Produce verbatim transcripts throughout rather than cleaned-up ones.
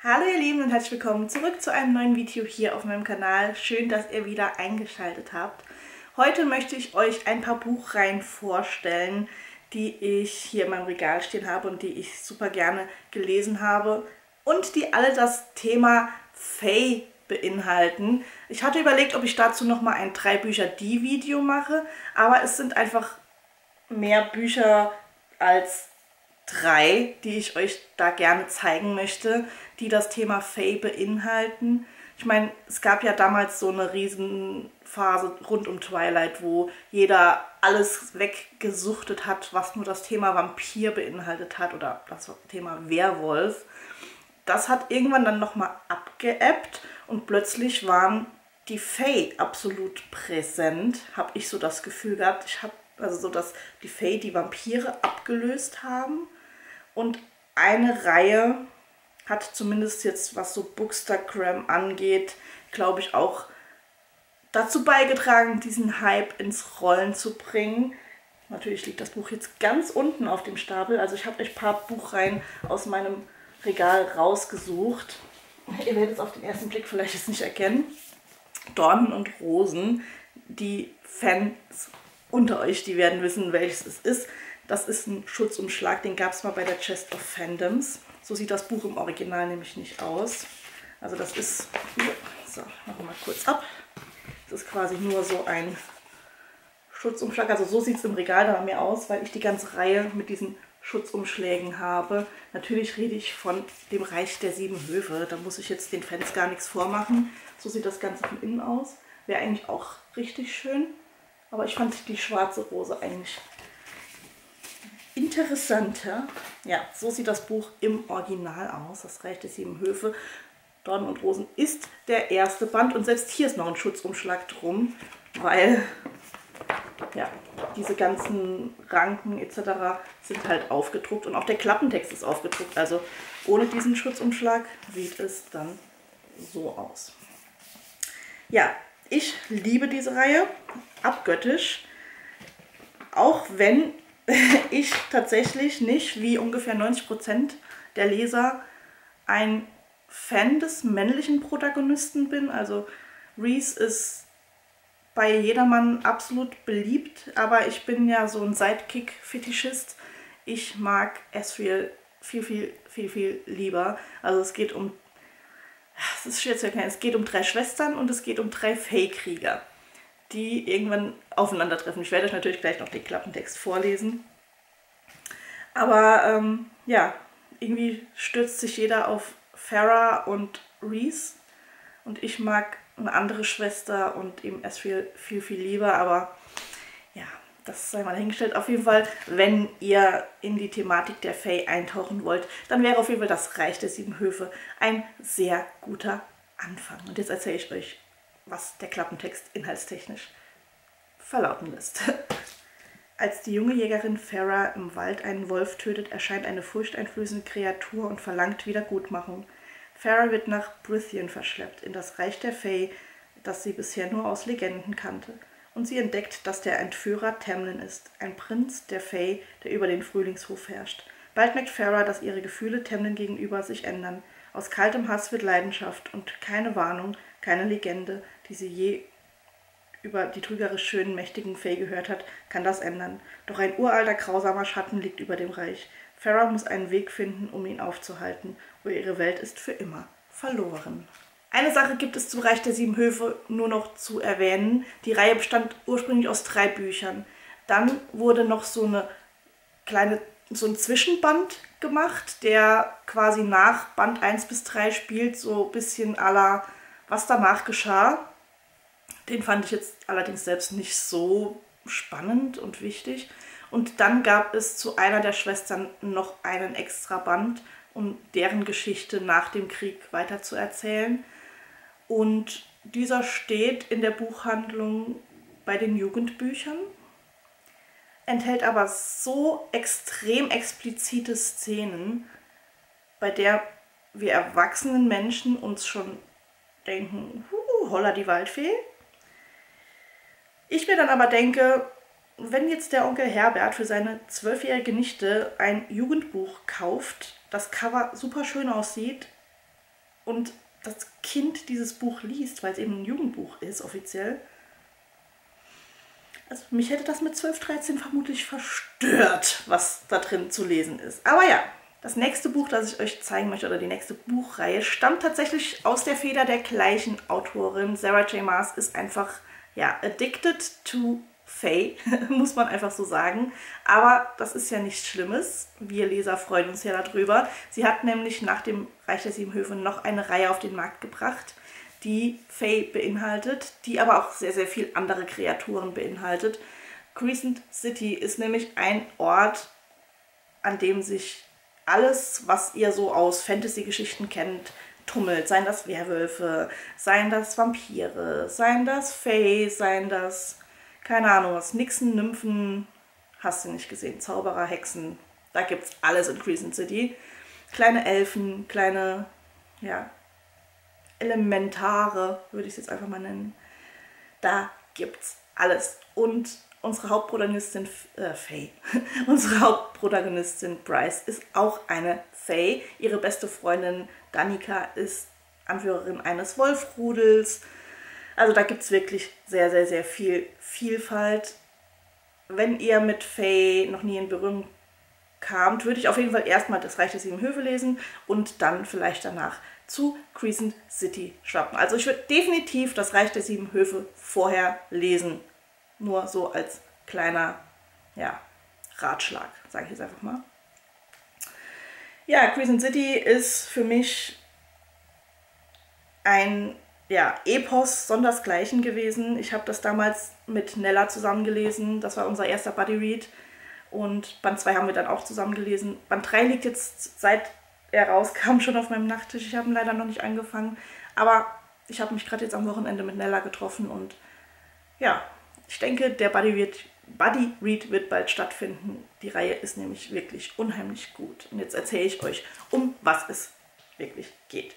Hallo ihr Lieben und herzlich willkommen zurück zu einem neuen Video hier auf meinem Kanal. Schön, dass ihr wieder eingeschaltet habt. Heute möchte ich euch ein paar Buchreihen vorstellen, die ich hier in meinem Regal stehen habe und die ich super gerne gelesen habe und die alle das Thema Fae beinhalten. Ich hatte überlegt, ob ich dazu nochmal ein drei Bücher die Video mache, aber es sind einfach mehr Bücher als drei, die ich euch da gerne zeigen möchte, die das Thema Fae beinhalten. Ich meine, es gab ja damals so eine Riesenphase rund um Twilight, wo jeder alles weggesuchtet hat, was nur das Thema Vampir beinhaltet hat oder das Thema Werwolf. Das hat irgendwann dann nochmal abgeebbt und plötzlich waren die Fae absolut präsent, habe ich so das Gefühl gehabt. Ich habe also so, dass die Fae die Vampire abgelöst haben. Und eine Reihe hat zumindest jetzt, was so Bookstagram angeht, glaube ich auch dazu beigetragen, diesen Hype ins Rollen zu bringen. Natürlich liegt das Buch jetzt ganz unten auf dem Stapel. Also ich habe euch ein paar Buchreihen aus meinem Regal rausgesucht. Ihr werdet es auf den ersten Blick vielleicht jetzt nicht erkennen. Dornen und Rosen, die Fans unter euch, die werden wissen, welches es ist. Das ist ein Schutzumschlag, den gab es mal bei der Chest of Fandoms. So sieht das Buch im Original nämlich nicht aus. Also das ist, so, machen wir mal kurz ab. Das ist quasi nur so ein Schutzumschlag. Also so sieht es im Regal da bei mir aus, weil ich die ganze Reihe mit diesen Schutzumschlägen habe. Natürlich rede ich von dem Reich der sieben Höfe. Da muss ich jetzt den Fans gar nichts vormachen. So sieht das Ganze von innen aus. Wäre eigentlich auch richtig schön. Aber ich fand die schwarze Rose eigentlich interessanter. Ja, so sieht das Buch im Original aus. Das Reich der sieben Höfe. Dornen und Rosen ist der erste Band. Und selbst hier ist noch ein Schutzumschlag drum, weil ja, diese ganzen Ranken et cetera sind halt aufgedruckt. Und auch der Klappentext ist aufgedruckt. Also ohne diesen Schutzumschlag sieht es dann so aus. Ja, ich liebe diese Reihe abgöttisch, auch wenn ich tatsächlich nicht, wie ungefähr neunzig Prozent der Leser, ein Fan des männlichen Protagonisten bin. Also Reese ist bei jedermann absolut beliebt, aber ich bin ja so ein Sidekick-Fetischist. Ich mag Ezreal viel, viel, viel, viel lieber. Also es geht um Es ist schwer zu erklären. Es geht um drei Schwestern und es geht um drei Fae-Krieger, die irgendwann aufeinandertreffen. Ich werde euch natürlich gleich noch den Klappentext vorlesen. Aber ähm, ja, irgendwie stürzt sich jeder auf Farah und Reese. Und ich mag eine andere Schwester und eben Ezreal viel, viel lieber. Aber ja, das sei mal dahingestellt. Auf jeden Fall, wenn ihr in die Thematik der Fae eintauchen wollt, dann wäre auf jeden Fall das Reich der sieben Höfe ein sehr guter Anfang. Und jetzt erzähle ich euch, was der Klappentext inhaltstechnisch verlauten lässt. Als die junge Jägerin Farah im Wald einen Wolf tötet, erscheint eine furchteinflößende Kreatur und verlangt Wiedergutmachung. Farah wird nach Brithian verschleppt, in das Reich der Fae, das sie bisher nur aus Legenden kannte. Und sie entdeckt, dass der Entführer Tamlin ist, ein Prinz der Fae, der über den Frühlingshof herrscht. Bald merkt Farah, dass ihre Gefühle Tamlin gegenüber sich ändern. Aus kaltem Hass wird Leidenschaft und keine Warnung, keine Legende, die sie je über die trügerisch schönen, mächtigen Fae gehört hat, kann das ändern. Doch ein uralter, grausamer Schatten liegt über dem Reich. Farah muss einen Weg finden, um ihn aufzuhalten, oder ihre Welt ist für immer verloren. Eine Sache gibt es zum Reich der sieben Höfe nur noch zu erwähnen. Die Reihe bestand ursprünglich aus drei Büchern. Dann wurde noch so eine kleine, so ein Zwischenband gemacht, der quasi nach Band eins bis drei spielt, so ein bisschen à la was danach geschah. Den fand ich jetzt allerdings selbst nicht so spannend und wichtig. Und dann gab es zu einer der Schwestern noch einen extra Band, um deren Geschichte nach dem Krieg weiterzuerzählen. Und dieser steht in der Buchhandlung bei den Jugendbüchern, enthält aber so extrem explizite Szenen, bei der wir erwachsenen Menschen uns schon denken, huh, holla die Waldfee. Ich mir dann aber denke, wenn jetzt der Onkel Herbert für seine zwölfjährige Nichte ein Jugendbuch kauft, das Cover super schön aussieht, und das Kind dieses Buch liest, weil es eben ein Jugendbuch ist, offiziell. Also mich hätte das mit zwölf, dreizehn vermutlich verstört, was da drin zu lesen ist. Aber ja, das nächste Buch, das ich euch zeigen möchte, oder die nächste Buchreihe, stammt tatsächlich aus der Feder der gleichen Autorin. Sarah J. Maas ist einfach, ja, addicted to Fae, muss man einfach so sagen. Aber das ist ja nichts Schlimmes. Wir Leser freuen uns ja darüber. Sie hat nämlich nach dem Reich der sieben Höfe noch eine Reihe auf den Markt gebracht, die Fae beinhaltet, die aber auch sehr, sehr viel andere Kreaturen beinhaltet. Crescent City ist nämlich ein Ort, an dem sich alles, was ihr so aus Fantasy-Geschichten kennt, tummelt. Seien das Werwölfe, seien das Vampire, seien das Fae, seien das... keine Ahnung was, Nixen, Nymphen, hast du nicht gesehen, Zauberer, Hexen, da gibt's alles in Crescent City. Kleine Elfen, kleine, ja, Elementare, würde ich es jetzt einfach mal nennen. Da gibt's alles. Und unsere Hauptprotagonistin, äh, Fae, unsere Hauptprotagonistin Bryce ist auch eine Fae. Ihre beste Freundin Danica ist Anführerin eines Wolfrudels. Also da gibt es wirklich sehr, sehr, sehr viel Vielfalt. Wenn ihr mit Fae noch nie in Berührung kamt, würde ich auf jeden Fall erstmal das Reich der sieben Höfe lesen und dann vielleicht danach zu Crescent City schwappen. Also ich würde definitiv das Reich der sieben Höfe vorher lesen. Nur so als kleiner, ja, Ratschlag, sage ich jetzt einfach mal. Ja, Crescent City ist für mich ein... ja, Epos sondersgleichen gewesen. Ich habe das damals mit Nella zusammengelesen. Das war unser erster Buddy Read. Und Band zwei haben wir dann auch zusammengelesen. Band drei liegt jetzt, seit er rauskam, schon auf meinem Nachttisch. Ich habe ihn leider noch nicht angefangen. Aber ich habe mich gerade jetzt am Wochenende mit Nella getroffen. Und ja, ich denke, der Buddy Read, Buddy Read wird bald stattfinden. Die Reihe ist nämlich wirklich unheimlich gut. Und jetzt erzähle ich euch, um was es wirklich geht.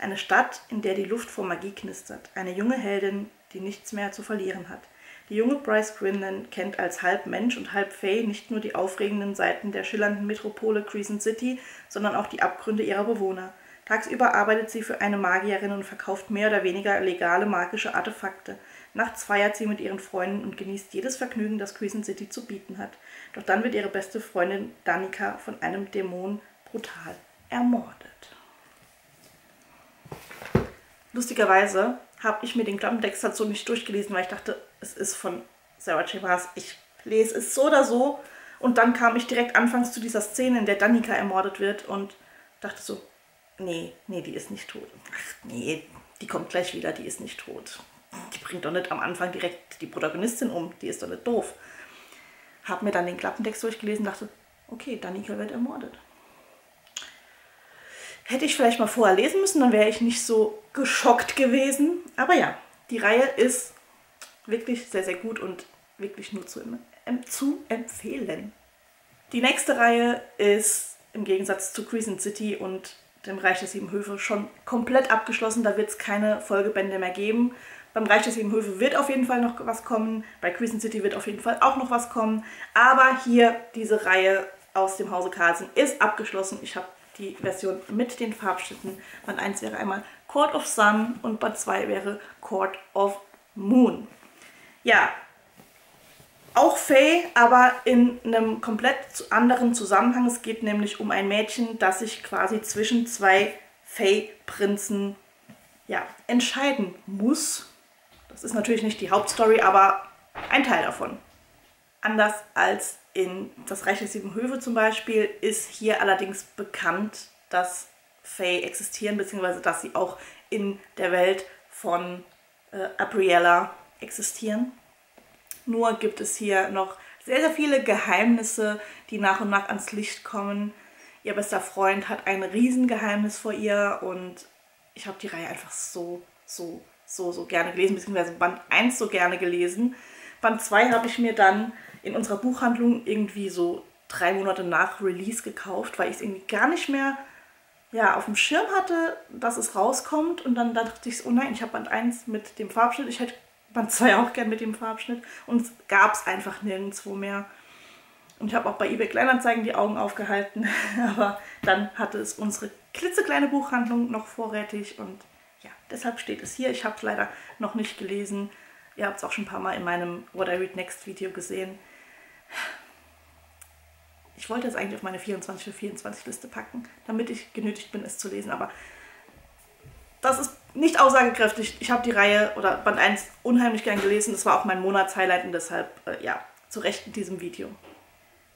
Eine Stadt, in der die Luft vor Magie knistert. Eine junge Heldin, die nichts mehr zu verlieren hat. Die junge Bryce Quinlan kennt als halb Mensch und halb Fae nicht nur die aufregenden Seiten der schillernden Metropole Crescent City, sondern auch die Abgründe ihrer Bewohner. Tagsüber arbeitet sie für eine Magierin und verkauft mehr oder weniger legale magische Artefakte. Nachts feiert sie mit ihren Freunden und genießt jedes Vergnügen, das Crescent City zu bieten hat. Doch dann wird ihre beste Freundin Danica von einem Dämon brutal ermordet. Lustigerweise habe ich mir den Klappentext dazu nicht durchgelesen, weil ich dachte, es ist von Sarah J. Maas. Ich lese es so oder so. Und dann kam ich direkt anfangs zu dieser Szene, in der Danica ermordet wird und dachte so, nee, nee, die ist nicht tot. Ach nee, die kommt gleich wieder, die ist nicht tot. Die bringt doch nicht am Anfang direkt die Protagonistin um, die ist doch nicht doof. Habe mir dann den Klappentext durchgelesen und dachte, okay, Danica wird ermordet. Hätte ich vielleicht mal vorher lesen müssen, dann wäre ich nicht so geschockt gewesen. Aber ja, die Reihe ist wirklich sehr, sehr gut und wirklich nur zu, em zu empfehlen. Die nächste Reihe ist im Gegensatz zu Crescent City und dem Reich der sieben Höfe schon komplett abgeschlossen. Da wird es keine Folgebände mehr geben. Beim Reich der sieben Höfe wird auf jeden Fall noch was kommen. Bei Crescent City wird auf jeden Fall auch noch was kommen. Aber hier, diese Reihe aus dem Hause Carlsen ist abgeschlossen. Ich habe die Version mit den Farbschnitten. Band eins wäre einmal Court of Sun und Band zwei wäre Court of Moon. Ja, auch Fae, aber in einem komplett anderen Zusammenhang. Es geht nämlich um ein Mädchen, das sich quasi zwischen zwei Fae-Prinzen, ja, entscheiden muss. Das ist natürlich nicht die Hauptstory, aber ein Teil davon. Anders als in das Reich der sieben Höfe zum Beispiel ist hier allerdings bekannt, dass Fae existieren, beziehungsweise dass sie auch in der Welt von äh, Apriella existieren. Nur gibt es hier noch sehr, sehr viele Geheimnisse, die nach und nach ans Licht kommen. Ihr bester Freund hat ein Riesengeheimnis vor ihr und ich habe die Reihe einfach so, so, so, so gerne gelesen, beziehungsweise Band eins so gerne gelesen. Band zwei habe ich mir dann in unserer Buchhandlung irgendwie so drei Monate nach Release gekauft, weil ich es irgendwie gar nicht mehr, ja, auf dem Schirm hatte, dass es rauskommt. Und dann dachte ich, oh nein, ich habe Band eins mit dem Farbschnitt, ich hätte Band zwei auch gern mit dem Farbschnitt. Und es gab es einfach nirgendwo mehr. Und ich habe auch bei eBay Kleinanzeigen die Augen aufgehalten. Aber dann hatte es unsere klitzekleine Buchhandlung noch vorrätig. Und ja, deshalb steht es hier. Ich habe es leider noch nicht gelesen. Ihr habt es auch schon ein paar Mal in meinem What I Read Next Video gesehen. Ich wollte es eigentlich auf meine vierundzwanzig für vierundzwanzig Liste packen, damit ich genötigt bin, es zu lesen. Aber das ist nicht aussagekräftig. Ich habe die Reihe oder Band eins unheimlich gern gelesen. Das war auch mein Monatshighlight und deshalb, äh, ja, zu Recht in diesem Video.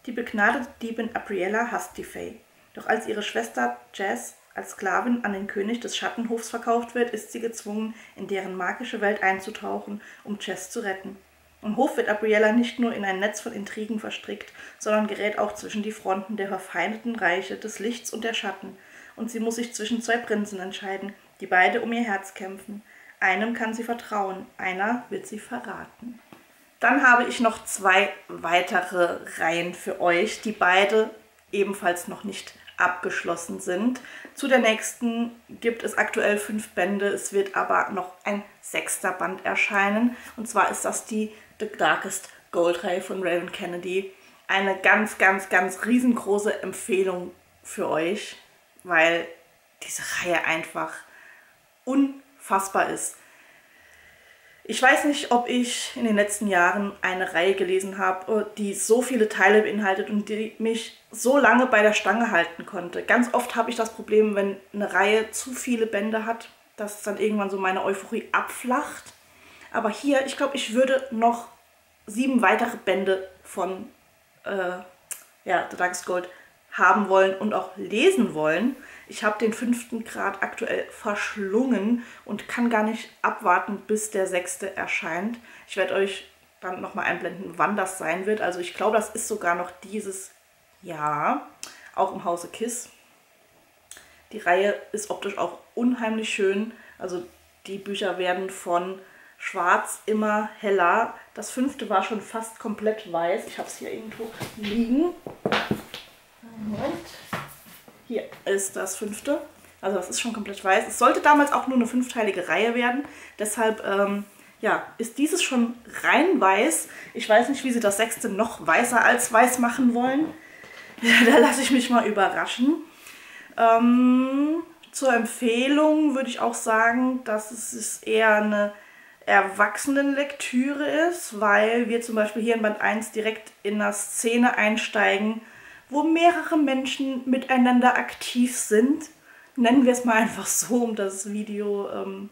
Die begnadete Diebin Abriella hasst die Fae. Doch als ihre Schwester Jazz als Sklavin an den König des Schattenhofs verkauft wird, ist sie gezwungen, in deren magische Welt einzutauchen, um Jazz zu retten. Im Hof wird Abriella nicht nur in ein Netz von Intrigen verstrickt, sondern gerät auch zwischen die Fronten der verfeindeten Reiche, des Lichts und der Schatten. Und sie muss sich zwischen zwei Prinzen entscheiden, die beide um ihr Herz kämpfen. Einem kann sie vertrauen, einer wird sie verraten. Dann habe ich noch zwei weitere Reihen für euch, die beide ebenfalls noch nicht abgeschlossen sind. Zu der nächsten gibt es aktuell fünf Bände, es wird aber noch ein sechster Band erscheinen. Und zwar ist das die The Darkest Gold Reihe von Raven Kennedy. Eine ganz, ganz, ganz riesengroße Empfehlung für euch, weil diese Reihe einfach unfassbar ist. Ich weiß nicht, ob ich in den letzten Jahren eine Reihe gelesen habe, die so viele Teile beinhaltet und die mich so lange bei der Stange halten konnte. Ganz oft habe ich das Problem, wenn eine Reihe zu viele Bände hat, dass dann irgendwann so meine Euphorie abflacht. Aber hier, ich glaube, ich würde noch sieben weitere Bände von äh, ja, The Darkest Gold haben wollen und auch lesen wollen. Ich habe den fünften Grad aktuell verschlungen und kann gar nicht abwarten, bis der sechste erscheint. Ich werde euch dann nochmal einblenden, wann das sein wird. Also ich glaube, das ist sogar noch dieses Jahr, auch im Hause KISS. Die Reihe ist optisch auch unheimlich schön. Also die Bücher werden von schwarz immer heller. Das fünfte war schon fast komplett weiß. Ich habe es hier irgendwo liegen. Moment. Hier ist das fünfte. Also das ist schon komplett weiß. Es sollte damals auch nur eine fünfteilige Reihe werden. Deshalb ähm, ja, ist dieses schon rein weiß. Ich weiß nicht, wie sie das sechste noch weißer als weiß machen wollen. Da lasse ich mich mal überraschen. Ähm, zur Empfehlung würde ich auch sagen, dass es eher eine Erwachsenenlektüre ist, weil wir zum Beispiel hier in Band eins direkt in einer Szene einsteigen, wo mehrere Menschen miteinander aktiv sind. Nennen wir es mal einfach so, um das Video ähm,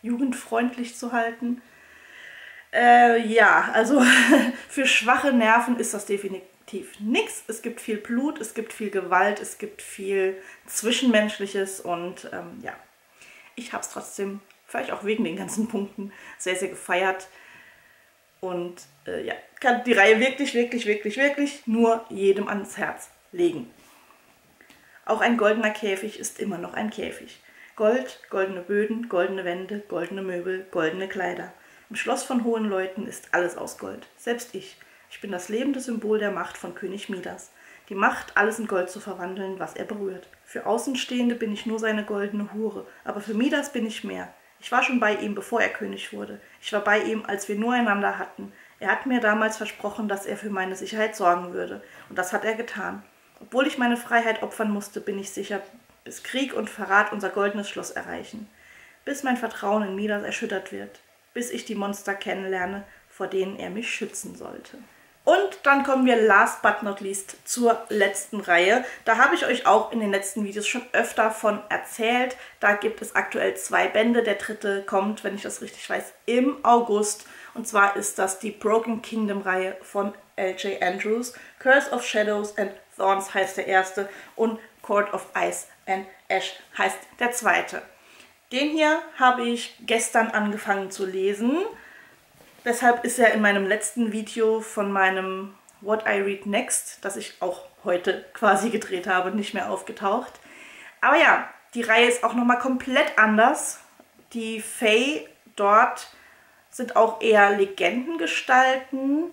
jugendfreundlich zu halten. Äh, ja, also für schwache Nerven ist das definitiv nichts. Es gibt viel Blut, es gibt viel Gewalt, es gibt viel Zwischenmenschliches und ähm, ja, ich habe es trotzdem, vielleicht auch wegen den ganzen Punkten, sehr, sehr gefeiert. Und äh, ja, kann die Reihe wirklich, wirklich, wirklich, wirklich nur jedem ans Herz legen. Auch ein goldener Käfig ist immer noch ein Käfig. Gold, goldene Böden, goldene Wände, goldene Möbel, goldene Kleider. Im Schloss von hohen Leuten ist alles aus Gold. Selbst ich. Ich bin das lebende Symbol der Macht von König Midas. Die Macht, alles in Gold zu verwandeln, was er berührt. Für Außenstehende bin ich nur seine goldene Hure, aber für Midas bin ich mehr. Ich war schon bei ihm, bevor er König wurde. Ich war bei ihm, als wir nur einander hatten. Er hat mir damals versprochen, dass er für meine Sicherheit sorgen würde. Und das hat er getan. Obwohl ich meine Freiheit opfern musste, bin ich sicher, bis Krieg und Verrat unser goldenes Schloss erreichen. Bis mein Vertrauen in Midas erschüttert wird. Bis ich die Monster kennenlerne, vor denen er mich schützen sollte. Und dann kommen wir last but not least zur letzten Reihe. Da habe ich euch auch in den letzten Videos schon öfter von erzählt. Da gibt es aktuell zwei Bände. Der dritte kommt, wenn ich das richtig weiß, im August. Und zwar ist das die Broken Kingdom Reihe von L J Andrews. Curse of Shadows and Thorns heißt der erste und Court of Ice and Ash heißt der zweite. Den hier habe ich gestern angefangen zu lesen. Deshalb ist ja in meinem letzten Video von meinem What I Read Next, das ich auch heute quasi gedreht habe, nicht mehr aufgetaucht. Aber ja, die Reihe ist auch nochmal komplett anders. Die Fae dort sind auch eher Legendengestalten.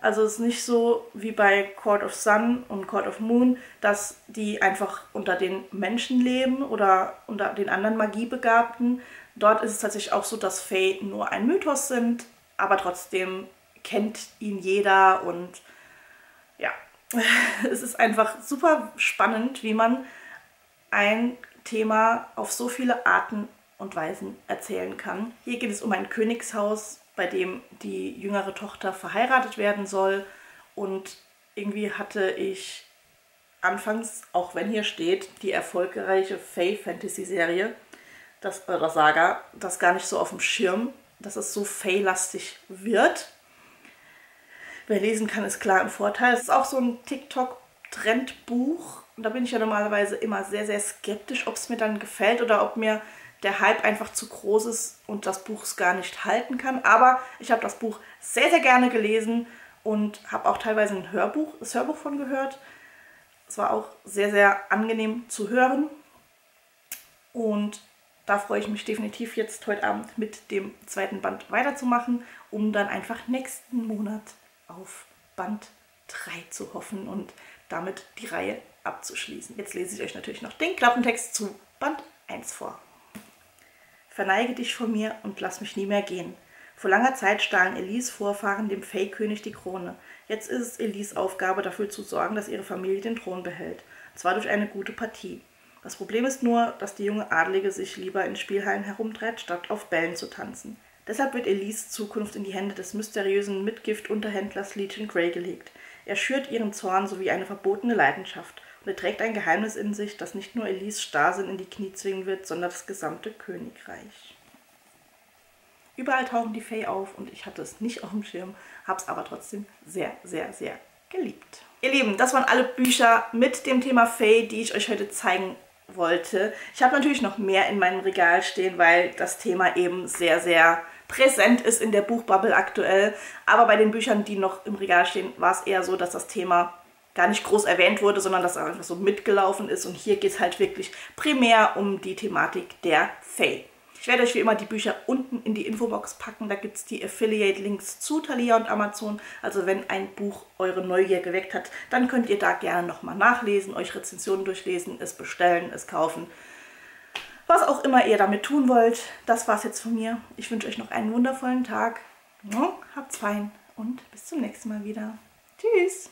Also es ist nicht so wie bei Court of Sun und Court of Moon, dass die einfach unter den Menschen leben oder unter den anderen Magiebegabten. Dort ist es tatsächlich auch so, dass Fae nur ein Mythos sind. Aber trotzdem kennt ihn jeder und ja, es ist einfach super spannend, wie man ein Thema auf so viele Arten und Weisen erzählen kann. Hier geht es um ein Königshaus, bei dem die jüngere Tochter verheiratet werden soll. Und irgendwie hatte ich anfangs, auch wenn hier steht, die erfolgreiche Fae-Fantasy-Serie, das, oder Saga, das gar nicht so auf dem Schirm, dass es so Fae-lastig wird. Wer lesen kann, ist klar im Vorteil. Es ist auch so ein TikTok-Trendbuch. Und da bin ich ja normalerweise immer sehr, sehr skeptisch, ob es mir dann gefällt oder ob mir der Hype einfach zu groß ist und das Buch es gar nicht halten kann. Aber ich habe das Buch sehr, sehr gerne gelesen und habe auch teilweise ein Hörbuch, das Hörbuch von gehört. Es war auch sehr, sehr angenehm zu hören. Und da freue ich mich definitiv jetzt heute Abend mit dem zweiten Band weiterzumachen, um dann einfach nächsten Monat auf Band drei zu hoffen und damit die Reihe abzuschließen. Jetzt lese ich euch natürlich noch den Klappentext zu Band eins vor. Verneige dich vor mir und lass mich nie mehr gehen. Vor langer Zeit stahlen Elis Vorfahren dem Fae-König die Krone. Jetzt ist es Elis Aufgabe, dafür zu sorgen, dass ihre Familie den Thron behält. Und zwar durch eine gute Partie. Das Problem ist nur, dass die junge Adlige sich lieber in Spielhallen herumtreibt, statt auf Bällen zu tanzen. Deshalb wird Elis Zukunft in die Hände des mysteriösen Mitgift-Unterhändlers Legion Grey gelegt. Er schürt ihren Zorn sowie eine verbotene Leidenschaft. Er trägt ein Geheimnis in sich, das nicht nur Elis Starrsinn in die Knie zwingen wird, sondern das gesamte Königreich. Überall tauchen die Fae auf und ich hatte es nicht auf dem Schirm, habe es aber trotzdem sehr, sehr, sehr geliebt. Ihr Lieben, das waren alle Bücher mit dem Thema Fae, die ich euch heute zeigen wollte. Ich habe natürlich noch mehr in meinem Regal stehen, weil das Thema eben sehr, sehr präsent ist in der Buchbubble aktuell. Aber bei den Büchern, die noch im Regal stehen, war es eher so, dass das Thema gar nicht groß erwähnt wurde, sondern dass er einfach so mitgelaufen ist. Und hier geht es halt wirklich primär um die Thematik der Fae. Ich werde euch wie immer die Bücher unten in die Infobox packen. Da gibt es die Affiliate-Links zu Thalia und Amazon. Also wenn ein Buch eure Neugier geweckt hat, dann könnt ihr da gerne nochmal nachlesen, euch Rezensionen durchlesen, es bestellen, es kaufen. Was auch immer ihr damit tun wollt, das war's jetzt von mir. Ich wünsche euch noch einen wundervollen Tag. Habt's fein und bis zum nächsten Mal wieder. Tschüss!